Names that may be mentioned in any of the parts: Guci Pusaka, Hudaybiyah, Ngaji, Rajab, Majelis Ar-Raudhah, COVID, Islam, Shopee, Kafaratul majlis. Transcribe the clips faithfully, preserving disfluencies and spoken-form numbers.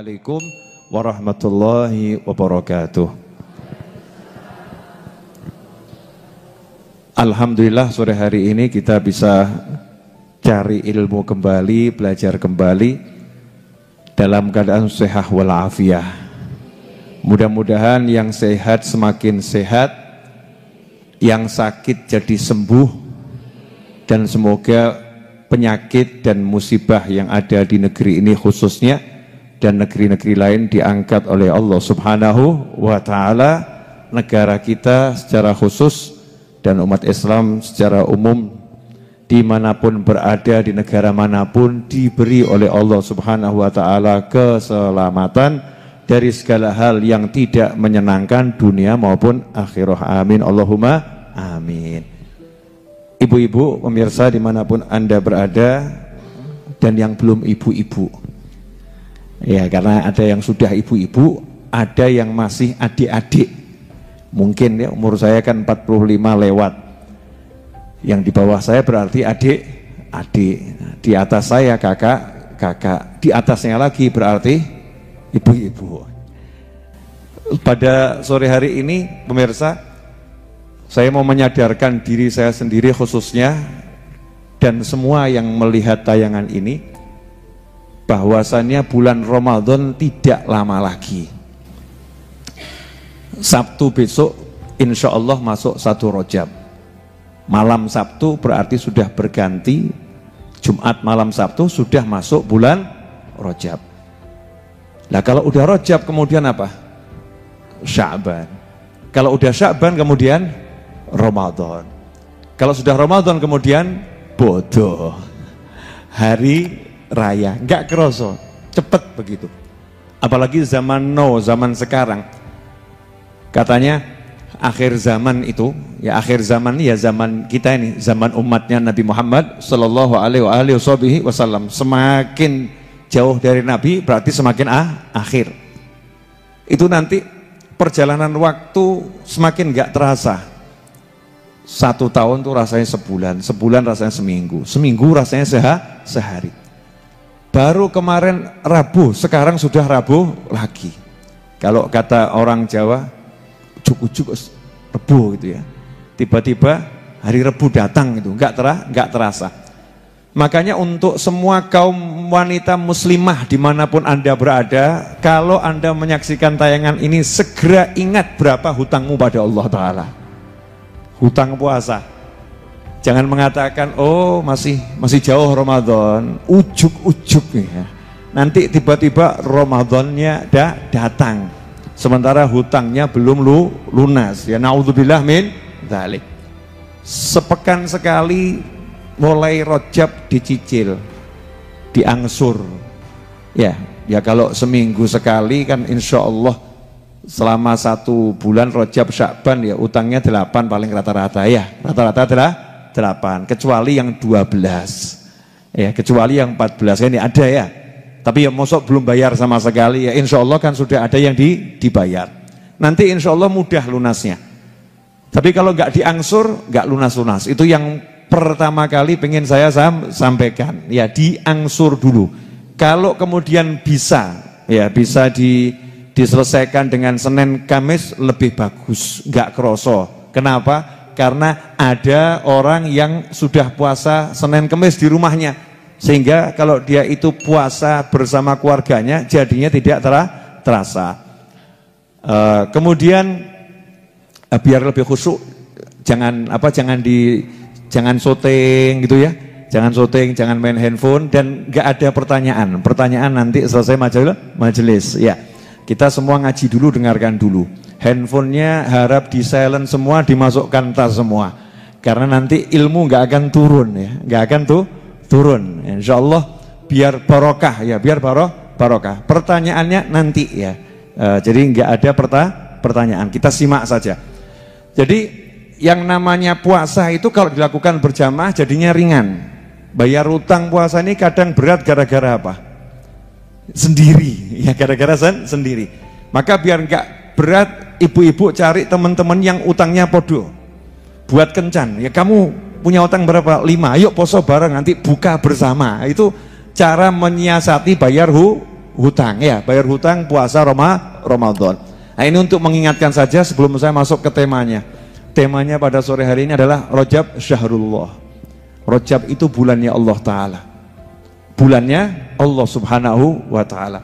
Assalamualaikum warahmatullahi wabarakatuh. Alhamdulillah sore hari ini kita bisa cari ilmu kembali, belajar kembali dalam keadaan sehat walafiah. Mudah-mudahan yang sehat semakin sehat, yang sakit jadi sembuh, dan semoga penyakit dan musibah yang ada di negeri ini khususnya dan negeri-negeri lain diangkat oleh Allah Subhanahu wa ta'ala, negara kita secara khusus dan umat Islam secara umum dimanapun berada, di negara manapun, diberi oleh Allah Subhanahu wa ta'ala keselamatan dari segala hal yang tidak menyenangkan dunia maupun akhirah. Amin Allahumma amin. Ibu-ibu, pemirsa dimanapun Anda berada, dan yang belum ibu-ibu. Ya, karena ada yang sudah ibu-ibu, ada yang masih adik-adik. Mungkin ya, umur saya kan empat puluh lima lewat. Yang di bawah saya berarti adik-adik. Di atas saya kakak-kakak. Di atasnya lagi berarti ibu-ibu. Pada sore hari ini, pemirsa, saya mau menyadarkan diri saya sendiri khususnya dan semua yang melihat tayangan ini bahwasannya bulan Ramadan tidak lama lagi. Sabtu besok insya Allah masuk satu Rajab. Malam Sabtu berarti sudah berganti, Jumat malam Sabtu sudah masuk bulan Rajab. Nah kalau udah Rajab kemudian apa? Sya'ban. Kalau udah Sya'ban kemudian Ramadan. Kalau sudah Ramadan kemudian bodoh, hari raya, nggak kerasa cepet begitu. Apalagi zaman now, zaman sekarang. Katanya akhir zaman itu, ya akhir zaman ya zaman kita ini, zaman umatnya Nabi Muhammad Shallallahu Alaihi Wasallam. Semakin jauh dari Nabi berarti semakin ah, akhir. Itu nanti perjalanan waktu semakin nggak terasa. Satu tahun tuh rasanya sebulan, sebulan rasanya seminggu, seminggu rasanya seha, sehari. Baru kemarin Rabu, sekarang sudah Rabu lagi. Kalau kata orang Jawa, ujuk-ujuk Rebu gitu ya. Tiba-tiba hari Rebu datang gitu, nggak terah, nggak terasa. Makanya untuk semua kaum wanita muslimah dimanapun Anda berada, kalau Anda menyaksikan tayangan ini segera ingat berapa hutangmu pada Allah Ta'ala. Hutang puasa. Jangan mengatakan, oh masih masih jauh Ramadan, ujuk-ujuk ya. Nanti tiba-tiba Ramadannya dah datang, sementara hutangnya belum lu, lunas. Ya naudzubillah min dzalik. Sepekan sekali mulai Rajab dicicil, diangsur. Ya, ya kalau seminggu sekali kan insya Allah selama satu bulan Rajab Sya'ban ya utangnya delapan paling rata-rata ya, rata-rata adalah delapan kecuali yang dua belas ya, kecuali yang empat belas ini ada ya, tapi ya mosok belum bayar sama sekali ya, insya Allah kan sudah ada yang di, dibayar nanti insya Allah mudah lunasnya. Tapi kalau nggak diangsur nggak lunas-lunas. Itu yang pertama kali pengen saya sam sampaikan ya, diangsur dulu. Kalau kemudian bisa ya bisa di diselesaikan dengan Senin Kamis lebih bagus, nggak kerosok. Kenapa? Karena ada orang yang sudah puasa Senin Kamis di rumahnya, sehingga kalau dia itu puasa bersama keluarganya jadinya tidak terasa. Uh, kemudian uh, biar lebih khusyuk, jangan apa jangan di jangan syuting gitu ya, jangan syuting, jangan main handphone, dan nggak ada pertanyaan. Pertanyaan nanti selesai majelis, majelis ya. Kita semua ngaji dulu, dengarkan dulu. Handphonenya harap di silent semua, dimasukkan tas semua. Karena nanti ilmu nggak akan turun ya, nggak akan tuh turun. Insya Allah biar barokah ya, biar baroh barokah. Pertanyaannya nanti ya. E, jadi nggak ada perta pertanyaan. Kita simak saja. Jadi yang namanya puasa itu kalau dilakukan berjamaah jadinya ringan. Bayar utang puasa ini kadang berat gara-gara apa? Sendiri ya, gara-gara sendiri. Maka biar nggak berat, ibu-ibu cari teman-teman yang utangnya podo, buat kencan ya, kamu punya utang berapa? lima, yuk poso bareng nanti buka bersama. Itu cara menyiasati bayar hu hutang ya, bayar hutang puasa Roma, Ramadan. Nah ini untuk mengingatkan saja sebelum saya masuk ke temanya. Temanya pada sore hari ini adalah Rajab Syahrullah. Rajab itu bulannya Allah Ta'ala. Bulannya Allah Subhanahu wa Ta'ala.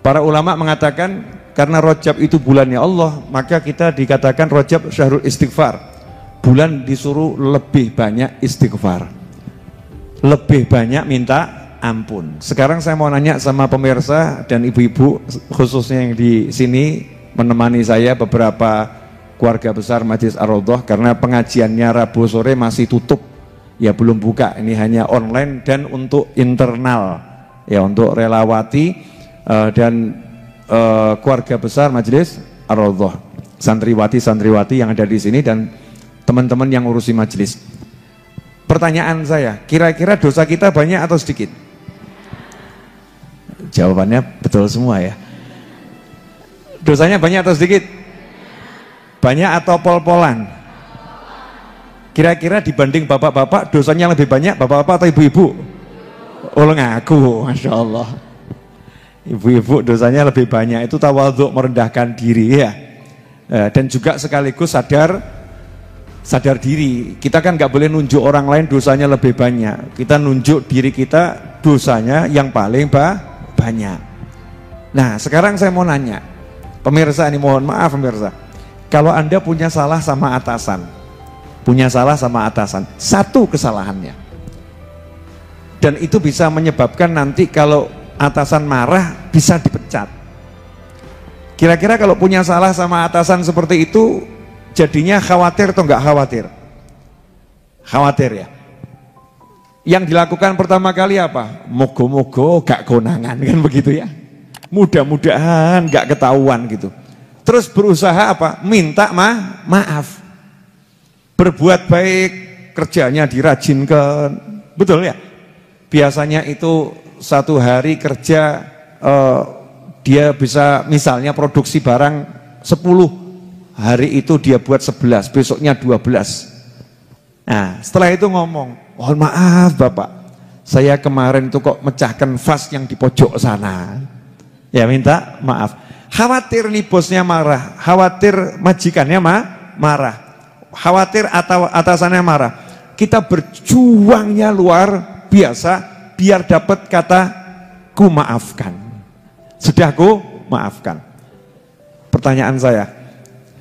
Para ulama mengatakan karena Rajab itu bulannya Allah, maka kita dikatakan Rajab Syahrul Istighfar. Bulan disuruh lebih banyak istighfar. Lebih banyak minta ampun. Sekarang saya mau nanya sama pemirsa dan ibu-ibu khususnya yang di sini menemani saya, beberapa keluarga besar Majelis Ar-Raudhah, karena pengajiannya Rabu sore masih tutup ya, belum buka, ini hanya online dan untuk internal ya, untuk relawati uh, dan uh, keluarga besar Majelis Ar-Raudhah, santriwati-santriwati yang ada di sini dan teman-teman yang urusi majelis. Pertanyaan saya, kira-kira dosa kita banyak atau sedikit? Jawabannya betul semua ya. Dosanya banyak atau sedikit? Banyak atau pol-polan? Kira-kira dibanding bapak-bapak, dosanya lebih banyak bapak-bapak atau ibu-ibu? Oh ngaku, Masya Allah. Ibu-ibu dosanya lebih banyak, itu tawadhu, merendahkan diri ya. Dan juga sekaligus sadar, sadar diri. Kita kan nggak boleh nunjuk orang lain dosanya lebih banyak. Kita nunjuk diri kita dosanya yang paling banyak. banyak. Nah, sekarang saya mau nanya, pemirsa ini mohon maaf pemirsa, kalau Anda punya salah sama atasan, punya salah sama atasan, satu kesalahannya, dan itu bisa menyebabkan nanti kalau atasan marah bisa dipecat. Kira-kira kalau punya salah sama atasan seperti itu, jadinya khawatir atau enggak khawatir? Khawatir ya. Yang dilakukan pertama kali apa? Mogo-mogo gak konangan kan begitu ya. Mudah-mudahan gak ketahuan gitu. Terus berusaha apa? Minta ma maaf. Berbuat baik, kerjanya dirajinkan. Betul ya? Biasanya itu satu hari kerja eh, dia bisa misalnya produksi barang sepuluh. Hari itu dia buat sebelas, besoknya dua belas. Nah, setelah itu ngomong, mohon maaf Bapak, saya kemarin itu kok mecahkan vas yang di pojok sana. Ya minta maaf. Khawatir nih bosnya marah, khawatir majikannya mah marah, khawatir atau atasannya marah. Kita berjuangnya luar biasa biar dapat kata ku maafkan. Sudah ku maafkan. Pertanyaan saya,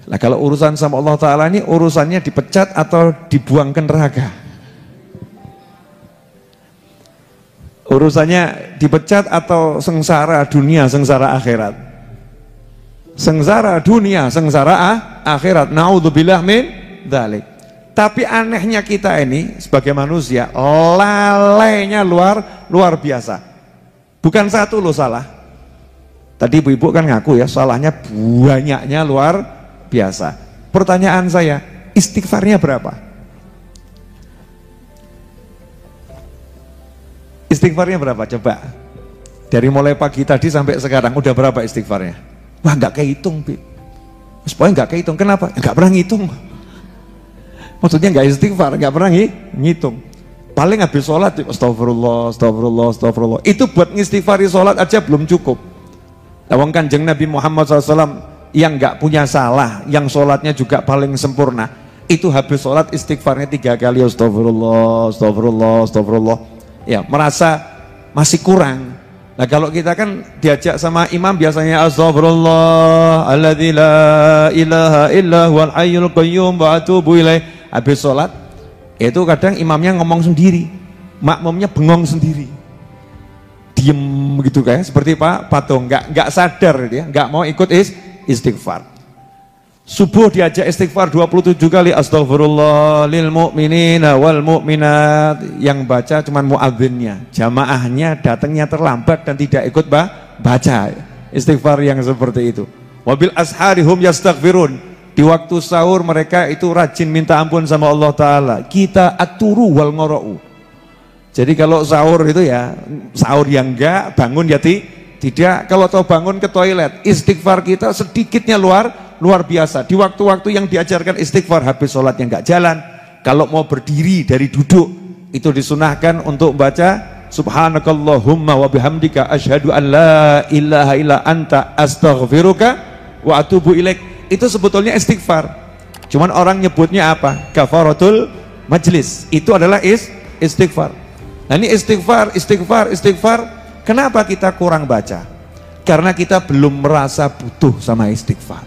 lah kalau urusan sama Allah Ta'ala ini urusannya dipecat atau dibuang ke neraka? Urusannya dipecat atau sengsara dunia, sengsara akhirat? Sengsara dunia, sengsara ah, akhirat. Naudzubillah min dzalik. Tapi anehnya kita ini sebagai manusia, lalainya luar luar biasa. Bukan satu lo salah. Tadi ibu-ibu kan ngaku ya, salahnya banyaknya luar biasa. Pertanyaan saya, istighfarnya berapa? Istighfarnya berapa? Coba. Dari mulai pagi tadi sampai sekarang, udah berapa istighfarnya? Wah, nggak kehitung, Bib. Mas Boy nggak kehitung, kenapa? Nggak pernah ngitung. Maksudnya nggak istighfar, nggak pernah ngitung. Paling habis sholat, astagfirullah, astagfirullah, astagfirullah. Itu buat ngistighfari sholat aja belum cukup. Lawang Kanjeng Nabi Muhammad shallallahu alaihi wasallam yang nggak punya salah, yang sholatnya juga paling sempurna, itu habis sholat istighfarnya tiga kali, astagfirullah, astagfirullah, astagfirullah. Ya, merasa masih kurang. Nah, kalau kita kan diajak sama imam biasanya astagfirullah alladzi la ilaha illa huwal hayyul qayyum wa atubu ilaih. Habis salat, itu kadang imamnya ngomong sendiri, makmumnya bengong sendiri. Diem begitu kayak seperti Pak Patung, enggak enggak sadar dia, enggak mau ikut is, istighfar. Subuh diajak istighfar dua puluh tujuh kali, astagfirullah lil mu'minina wal mu'minat. Yang baca cuman muadzinnya, jamaahnya datangnya terlambat dan tidak ikut baca istighfar yang seperti itu. Wabil asharihum yastaghfirun, di waktu sahur mereka itu rajin minta ampun sama Allah Ta'ala. Kita aturu wal ngora'u. Jadi kalau sahur itu ya, sahur yang enggak, bangun ya tidak. Kalau tahu bangun ke toilet, istighfar kita sedikitnya luar luar biasa. Di waktu-waktu yang diajarkan istighfar, habis sholatnya nggak jalan, kalau mau berdiri dari duduk itu disunahkan untuk baca Subhanakallahumma wa bihamdika asyhadu an la ilaha illa anta astaghfiruka wa atubu ilaik. Itu sebetulnya istighfar. Cuman orang nyebutnya apa? Kafaratul majlis. Itu adalah is istighfar. Nah, ini istighfar, istighfar, istighfar. Kenapa kita kurang baca? Karena kita belum merasa butuh sama istighfar.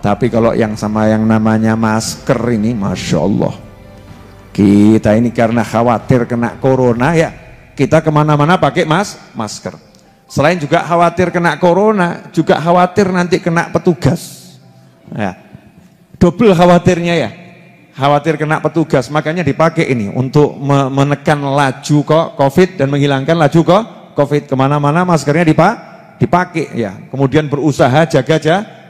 Tapi kalau yang sama yang namanya masker ini, Masya Allah, kita ini karena khawatir kena corona ya, kita kemana-mana pakai mas masker. Selain juga khawatir kena corona, juga khawatir nanti kena petugas. Ya, double khawatirnya ya, khawatir kena petugas. Makanya dipakai ini untuk menekan laju kok COVID dan menghilangkan laju kok COVID. Kemana-mana maskernya dipakai ya. Kemudian berusaha jaga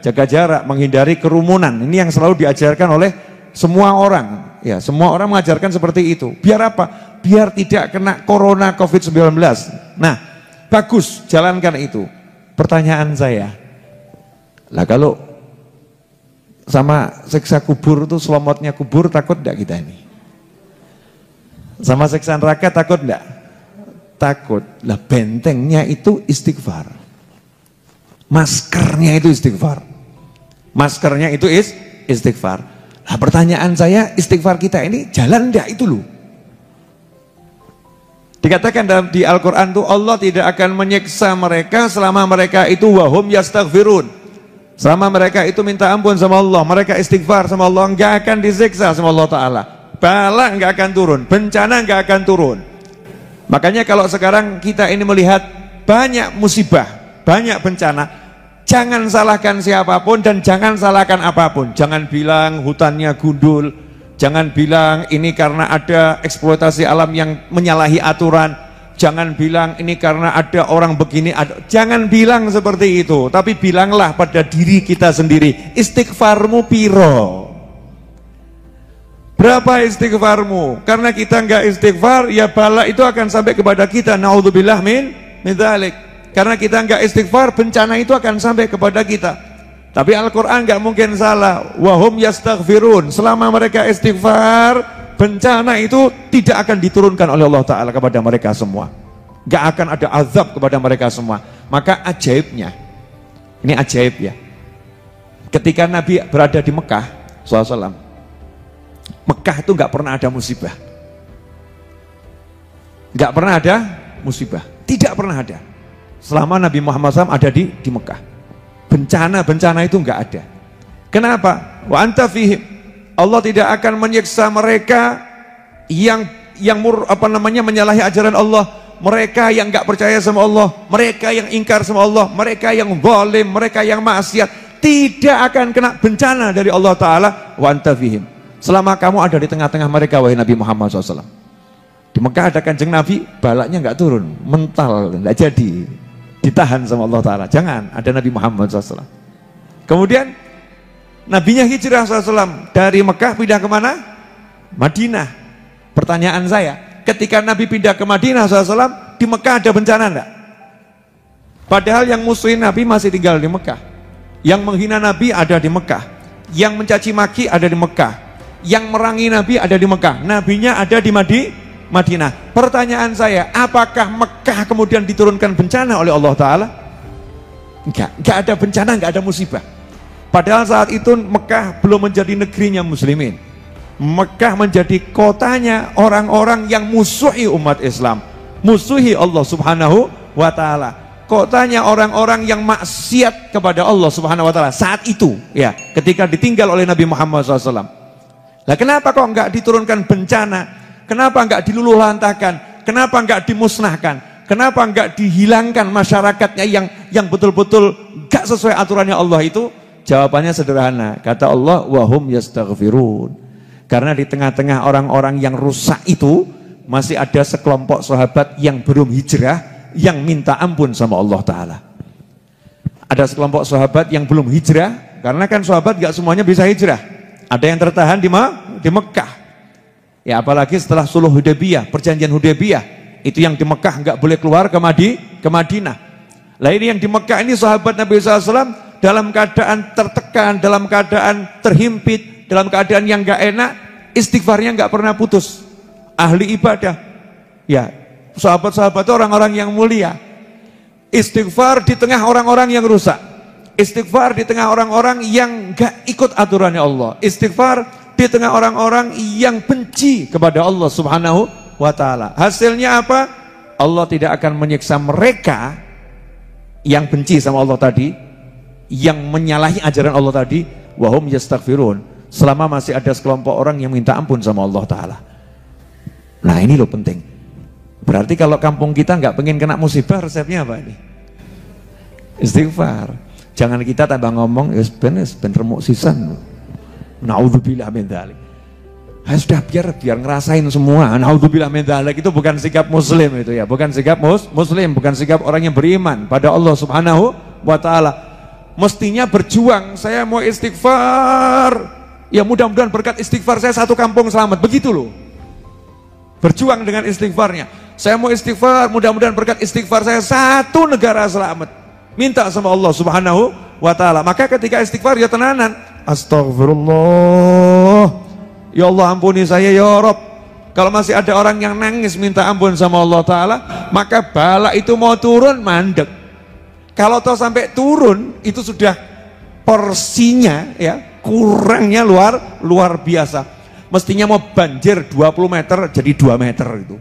jaga jarak, menghindari kerumunan. Ini yang selalu diajarkan oleh semua orang. Ya, semua orang mengajarkan seperti itu. Biar apa? Biar tidak kena corona COVID sembilan belas. Nah, bagus, jalankan itu. Pertanyaan saya, lah kalau sama siksa kubur itu selomotnya kubur takut enggak kita ini? Sama siksa neraka takut enggak? Takut. Lah bentengnya itu istighfar. Maskernya itu istighfar. Maskernya itu is istighfar. Nah, pertanyaan saya, istighfar kita ini jalan enggak itu loh? Dikatakan dalam di Al-Quran itu Allah tidak akan menyiksa mereka selama mereka itu wahum yastaghfirun. Selama mereka itu minta ampun sama Allah, mereka istighfar sama Allah, enggak akan disiksa sama Allah Ta'ala. Bala enggak akan turun, bencana enggak akan turun. Makanya kalau sekarang kita ini melihat banyak musibah, banyak bencana, jangan salahkan siapapun dan jangan salahkan apapun. Jangan bilang hutannya gundul, jangan bilang ini karena ada eksploitasi alam yang menyalahi aturan, jangan bilang ini karena ada orang begini, ada... jangan bilang seperti itu, tapi bilanglah pada diri kita sendiri, istighfarmu piro? Berapa istighfarmu? Karena kita nggak istighfar, ya bala itu akan sampai kepada kita. Na'udzubillah min min dzalik. Karena kita nggak istighfar, bencana itu akan sampai kepada kita. Tapi Al-Quran nggak mungkin salah. Wahum yastaghfirun. Selama mereka istighfar, bencana itu tidak akan diturunkan oleh Allah Ta'ala kepada mereka semua. Nggak akan ada azab kepada mereka semua. Maka ajaibnya, ini ajaib ya, ketika Nabi berada di Mekah shallallahu alaihi wasallam, Mekah itu nggak pernah ada musibah. Nggak pernah ada musibah. Tidak pernah ada. Selama Nabi Muhammad shallallahu alaihi wasallam ada di di Mekah, bencana-bencana itu nggak ada. Kenapa? Wa anta fihim, Allah tidak akan menyiksa mereka yang yang mur, apa namanya menyalahi ajaran Allah, mereka yang nggak percaya sama Allah, mereka yang ingkar sama Allah, mereka yang zalim, mereka yang maksiat, tidak akan kena bencana dari Allah Ta'ala. Wa anta fihim, selama kamu ada di tengah-tengah mereka wahai Nabi Muhammad shallallahu alaihi wasallam. Di Mekah ada kanjeng Nabi, balaknya nggak turun, mental, nggak jadi. Ditahan sama Allah Ta'ala. Jangan, ada Nabi Muhammad shallallahu alaihi wasallam. Kemudian nabinya hijrah shallallahu alaihi wasallam dari Mekah pindah ke mana? Madinah. Pertanyaan saya, ketika Nabi pindah ke Madinah shallallahu alaihi wasallam, di Mekah ada bencana enggak? Padahal yang musuhin Nabi masih tinggal di Mekah, yang menghina Nabi ada di Mekah, yang mencaci maki ada di Mekah, yang merangi Nabi ada di Mekah, nabinya ada di Madinah Madinah. Pertanyaan saya, apakah Mekah kemudian diturunkan bencana oleh Allah Ta'ala? Enggak, enggak ada bencana, enggak ada musibah. Padahal saat itu Mekah belum menjadi negerinya muslimin. Mekah menjadi kotanya orang-orang yang musuhi umat Islam, musuhi Allah Subhanahu wa Ta'ala. Kotanya orang-orang yang maksiat kepada Allah Subhanahu wa Ta'ala saat itu, ya, ketika ditinggal oleh Nabi Muhammad shallallahu alaihi wasallam. Lah kenapa kok enggak diturunkan bencana? Kenapa enggak diluluhlantakan? Kenapa enggak dimusnahkan? Kenapa enggak dihilangkan masyarakatnya yang yang betul-betul enggak sesuai aturannya Allah itu? Jawabannya sederhana. Kata Allah, wahum yastaghfirun. Karena di tengah-tengah orang-orang yang rusak itu masih ada sekelompok sahabat yang belum hijrah yang minta ampun sama Allah Ta'ala. Ada sekelompok sahabat yang belum hijrah, karena kan sahabat enggak semuanya bisa hijrah. Ada yang tertahan di Ma, di Mekah. Ya apalagi setelah Suluh Hudaybiyah, perjanjian Hudaybiyah, itu yang di Mekah nggak boleh keluar ke Madi, ke Madinah. Lah ini yang di Mekah ini sahabat Nabi shallallahu alaihi wasallam dalam keadaan tertekan, dalam keadaan terhimpit, dalam keadaan yang nggak enak, istighfarnya nggak pernah putus, ahli ibadah. Ya sahabat-sahabat itu orang-orang yang mulia. Istighfar di tengah orang-orang yang rusak, istighfar di tengah orang-orang yang gak ikut aturannya Allah, istighfar di tengah orang-orang yang benci kepada Allah subhanahu wa ta'ala. Hasilnya apa? Allah tidak akan menyiksa mereka yang benci sama Allah tadi, yang menyalahi ajaran Allah tadi, wahum yastaghfirun, selama masih ada sekelompok orang yang minta ampun sama Allah ta'ala. Nah ini loh penting. Berarti kalau kampung kita nggak pengen kena musibah, resepnya apa ini? Istighfar. Jangan kita tambah ngomong isben isben remuk sisan, naudzubillah min dzalik. Ya sudah, biar biar ngerasain semua. Naudzubillah min dzalik itu bukan sikap muslim itu ya, bukan sikap mus muslim, bukan sikap orang yang beriman pada Allah subhanahu wa ta'ala. Mestinya berjuang, saya mau istighfar, ya mudah-mudahan berkat istighfar saya satu kampung selamat, begitu loh. Berjuang dengan istighfarnya. Saya mau istighfar, mudah-mudahan berkat istighfar saya satu negara selamat. Minta sama Allah subhanahu wa ta'ala. Maka ketika istighfar ya tenanan, astagfirullah, ya Allah ampuni saya ya Rob. Kalau masih ada orang yang nangis minta ampun sama Allah ta'ala, maka bala itu mau turun mandek. Kalau toh sampai turun, itu sudah porsinya ya kurangnya luar luar biasa. Mestinya mau banjir dua puluh meter jadi dua meter itu.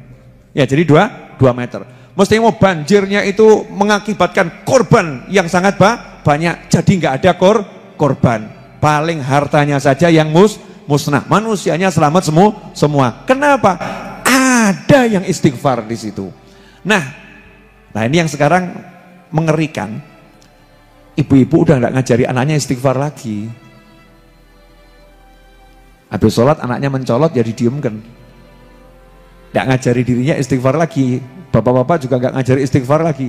Ya jadi dua meter. Mestinya mau banjirnya itu mengakibatkan korban yang sangat bah, banyak. Jadi nggak ada kor, korban. Paling hartanya saja yang mus, musnah. Manusianya selamat semua semua. Kenapa? Ada yang istighfar di situ. Nah, nah ini yang sekarang mengerikan. Ibu-ibu udah nggak ngajari anaknya istighfar lagi. Habis sholat anaknya mencolot ya didiamkan, nggak ngajari dirinya istighfar lagi. Bapak-bapak juga nggak ngajari istighfar lagi.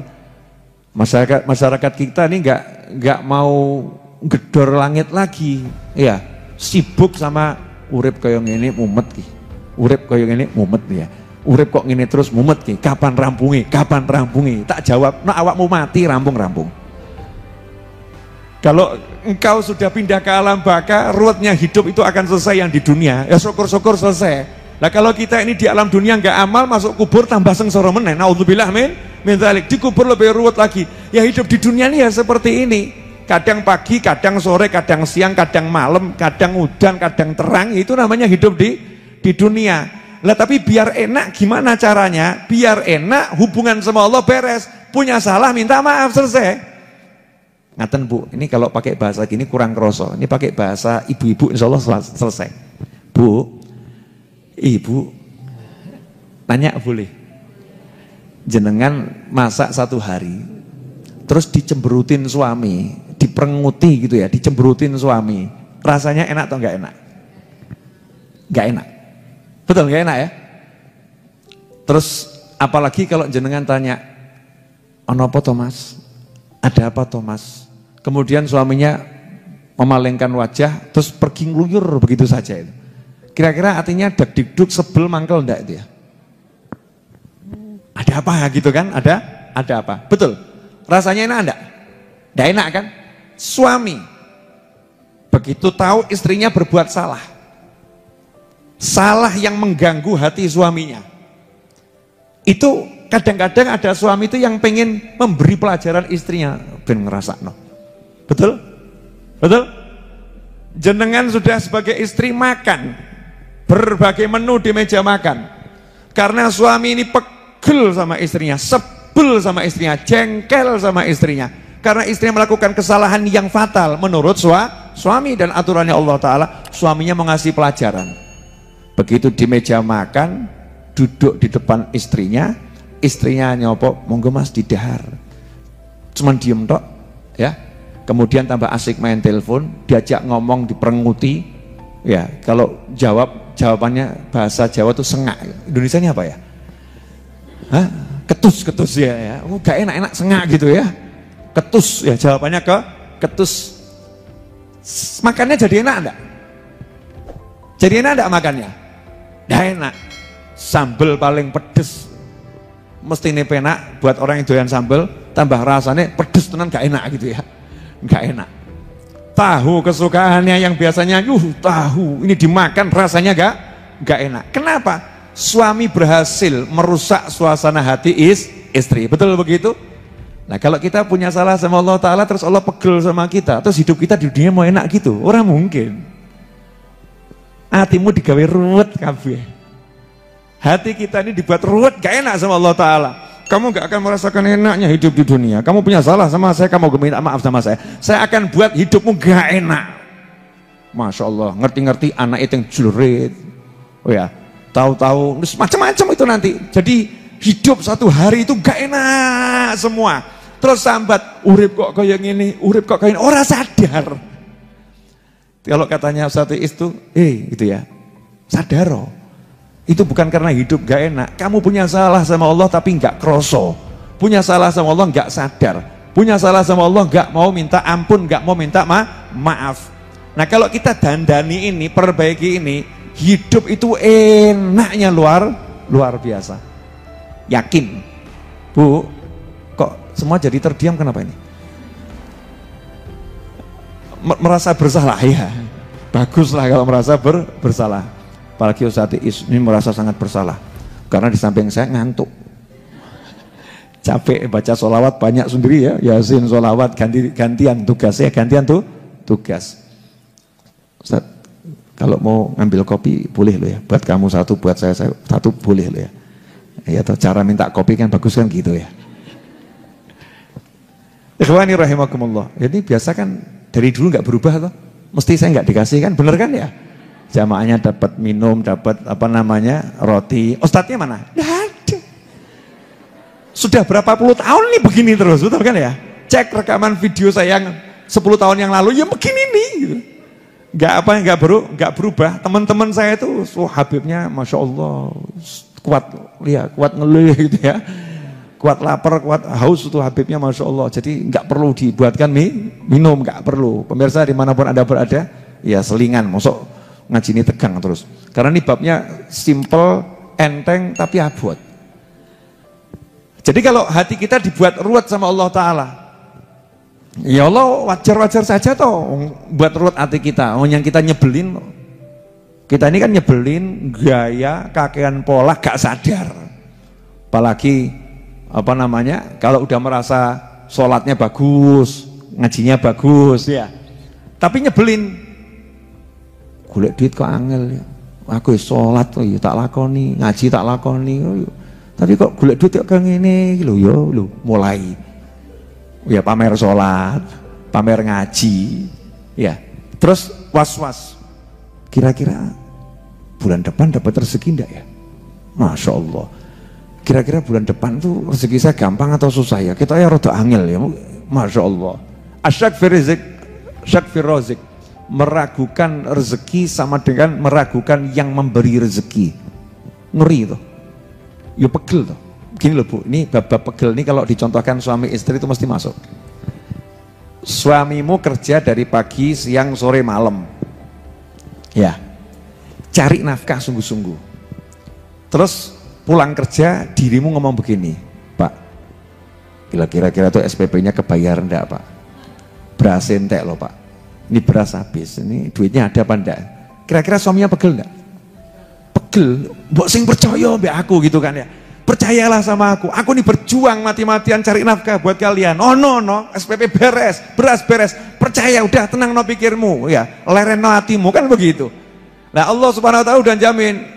Masyarakat masyarakat kita ini nggak nggak mau gedor langit lagi, ya sibuk sama urip koyong ini mumet ki, urip koyong ini mumet ya, urip kok ini terus mumet ki. Kapan rampungi? Kapan rampungi? Tak jawab, nah awakmu mati rampung-rampung. Kalau engkau sudah pindah ke alam baka, ruwetnya hidup itu akan selesai yang di dunia. Ya syukur-syukur selesai. Nah kalau kita ini di alam dunia nggak amal, masuk kubur tambah sengsara meneh. Naudzubillah min min dzalik. Di kubur lebih ruwet lagi. Ya hidup di dunia ini ya seperti ini. Kadang pagi, kadang sore, kadang siang, kadang malam, kadang hujan, kadang terang. Itu namanya hidup di di dunia. Lah tapi biar enak gimana caranya? Biar enak hubungan sama Allah beres. Punya salah minta maaf selesai. Ngaten Bu, ini kalau pakai bahasa gini kurang kroso. Ini pakai bahasa ibu-ibu insya Allah selesai. Bu, ibu, tanya boleh. Jenengan masak satu hari, terus dicemberutin suami, diperenguti gitu ya, dicemberutin suami. Rasanya enak atau nggak enak? Nggak enak. Betul nggak enak ya? Terus apalagi kalau jenengan tanya, ono apa Thomas? Ada apa Thomas? Kemudian suaminya memalingkan wajah, terus pergi ngeluyur begitu saja itu. Kira-kira artinya dak-dik-duk sebel mangkel enggak itu ya? Ada apa gitu kan? Ada ada apa? Betul. Rasanya enak enggak? Enggak enak kan? Suami begitu tahu istrinya berbuat salah, salah yang mengganggu hati suaminya, itu kadang-kadang ada suami itu yang pengen memberi pelajaran istrinya, ben ngerasakno. Betul? Betul? Jenengan sudah sebagai istri makan berbagai menu di meja makan. Karena suami ini pegel sama istrinya, sebel sama istrinya, jengkel sama istrinya. Karena istrinya melakukan kesalahan yang fatal menurut suami dan aturannya Allah Ta'ala, suaminya mengasih pelajaran. Begitu di meja makan, duduk di depan istrinya, istrinya nyopo, monggo mas didahar, cuman diem tok ya, kemudian tambah asik main telepon, diajak ngomong diperenguti ya. Kalau jawab jawabannya bahasa Jawa tuh sengak, Indonesia ini apa ya? Hah? Ketus ketus ya ya, oh, gak enak enak sengak gitu ya, ketus ya jawabannya ke ketus. Makannya jadi enak enggak? Jadi enak enggak makannya? Nggak enak, sambel paling pedes. Mesti ini penak buat orang yang doyan sambal, tambah rasanya pedes tenan gak enak gitu ya, gak enak. Tahu kesukaannya yang biasanya yuh tahu, ini dimakan rasanya gak gak enak. Kenapa? suami berhasil merusak suasana hati is, istri. Betul begitu? Nah, kalau kita punya salah sama Allah Ta'ala, terus Allah pegel sama kita, terus hidup kita di dunia mau enak gitu, orang mungkin. Hatimu digawe ruwet kabeh. Hati kita ini dibuat ruwet, gak enak sama Allah Ta'ala. Kamu gak akan merasakan enaknya hidup di dunia. Kamu punya salah sama saya, kamu minta maaf sama saya, saya akan buat hidupmu gak enak. Masya Allah, ngerti-ngerti anak itu yang jurit. Oh ya, tahu-tahu macam-macam itu nanti. Jadi hidup satu hari itu gak enak semua. Terus sambat, urip kok kayak gini, urip kok kayak gini, orang sadar. Kalau katanya satu itu, eh gitu ya, sadaro. Itu bukan karena hidup gak enak. Kamu punya salah sama Allah tapi gak kroso. Punya salah sama Allah gak sadar. Punya salah sama Allah gak mau minta ampun, gak mau minta ma maaf. Nah kalau kita dandani ini, perbaiki ini, hidup itu enaknya luar, luar biasa. Yakin. Bu, kok semua jadi terdiam, kenapa ini? Merasa bersalah ya, baguslah kalau merasa ber, bersalah. Apalagi Ustaz Is ini merasa sangat bersalah karena di samping saya ngantuk, capek baca sholawat banyak sendiri ya, Yasin sholawat ganti, gantian tugas ya, gantian tuh tugas. Ustaz, kalau mau ngambil kopi boleh lo ya, buat kamu satu, buat saya, saya satu, boleh lo ya. Ya toh, cara minta kopi kan bagus kan gitu ya. Ikhwani rahimakumullah. Jadi biasa kan dari dulu nggak berubah toh. Mesti saya nggak dikasih kan, bener kan ya? Jamaahnya dapat minum, dapat apa namanya roti. Ustadznya mana? Nggak ada. Sudah berapa puluh tahun nih begini terus, betul kan ya? Cek rekaman video saya yang sepuluh tahun yang lalu ya begini nih. Nggak apa yang nggak beru, nggak berubah. Teman-teman saya tuh, oh, Habibnya, masya Allah. Kuat ya, kuat ngeluh gitu ya, kuat lapar, kuat haus itu Habibnya masya Allah. Jadi nggak perlu dibuatkan mie, minum, nggak perlu. Pemirsa dimanapun anda berada, ya selingan, masuk ngaji ini tegang terus. Karena ini babnya simple, enteng, tapi abot. Jadi kalau hati kita dibuat ruwet sama Allah Ta'ala, ya Allah wajar-wajar saja toh buat ruwet hati kita. Yang kita nyebelin, kita ini kan nyebelin, gaya, kakean pola, gak sadar. Apalagi, apa namanya, kalau udah merasa sholatnya bagus, ngajinya bagus, ya. Tapi nyebelin. Golek duit kok angel, ya. Aku sholat, ya, tak lakoni, ngaji tak lakoni. Ya. Tapi kok golek duit kok ngene, lho ya, lho, mulai. Ya pamer sholat, pamer ngaji, ya. Terus was-was. Kira-kira bulan depan dapat rezeki enggak ya? Masya Allah. Kira-kira bulan depan tuh rezeki saya gampang atau susah ya? Kita ya rada angel ya. Masya Allah. Asyak firizik, asyak firizik. Meragukan rezeki sama dengan meragukan yang memberi rezeki. Ngeri tuh. Ya pegel tuh. Gini loh Bu, ini bab-bab pegel ini kalau dicontohkan suami istri itu mesti masuk. Suamimu kerja dari pagi, siang, sore, malam. Ya, cari nafkah sungguh-sungguh. Terus pulang kerja dirimu ngomong begini, Pak, kira-kira tuh S P P-nya kebayar enggak Pak? Beras entek loh Pak, ini beras habis, ini duitnya ada apa enggak? Kira-kira suaminya pegel enggak? Pegel, mbok sing percaya mbak aku gitu kan ya, percayalah sama aku, aku nih berjuang mati-matian cari nafkah buat kalian. Oh no no, S P P beres, beras beres. Percaya, udah tenang no pikirmu ya, leren no hatimu, kan begitu. Nah Allah subhanahu wa ta'ala udah jamin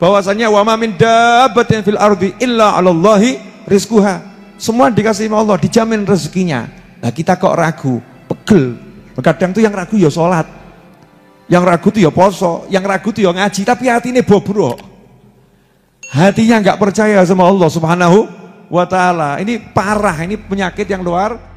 bahwasanya wa ma min dabbatin fil ardi illa 'alallahi rizquha. Semua dikasih sama Allah, dijamin rezekinya. Nah kita kok ragu, pegel. Kadang tuh yang ragu ya sholat, yang ragu tuh ya poso, yang ragu tuh ya ngaji, tapi hati ini bobrok. Hatinya nggak percaya sama Allah subhanahu wa ta'ala. Ini parah, ini penyakit yang luar